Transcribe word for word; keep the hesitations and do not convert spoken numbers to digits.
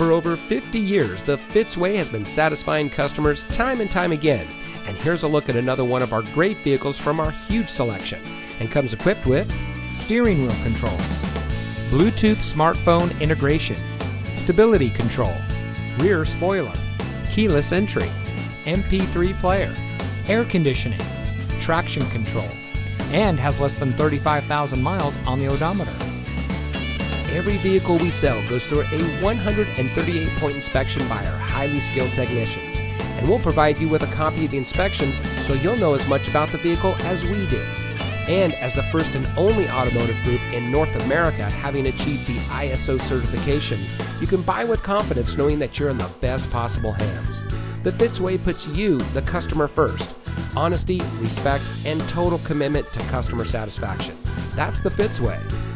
For over fifty years, the Fitzway has been satisfying customers time and time again. And here's a look at another one of our great vehicles from our huge selection, and comes equipped with steering wheel controls, Bluetooth smartphone integration, stability control, rear spoiler, keyless entry, M P three player, air conditioning, traction control, and has less than thirty-five thousand miles on the odometer. Every vehicle we sell goes through a one hundred thirty-eight point inspection by our highly skilled technicians, and we'll provide you with a copy of the inspection so you'll know as much about the vehicle as we do. And as the first and only automotive group in North America having achieved the I S O certification, you can buy with confidence knowing that you're in the best possible hands. The Fitzway puts you, the customer, first. Honesty, respect, and total commitment to customer satisfaction. That's the Fitzway.